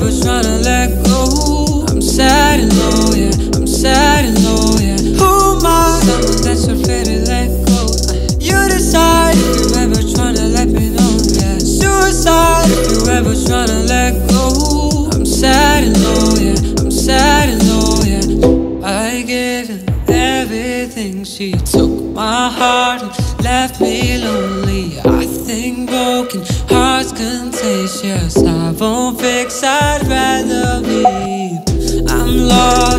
never tryna let go. I'm sad and low, yeah, I'm sad and low, yeah. Who am I? Someone that's afraid to let go. You decide if you ever tryna let me know, yeah. Suicide if you ever tryna let go. I'm sad and low, yeah, I'm sad and low, yeah. I gave her everything, she took my heart and left me lonely. I think broken hearts contagious. I won't fix, I'd rather leave. I'm lost.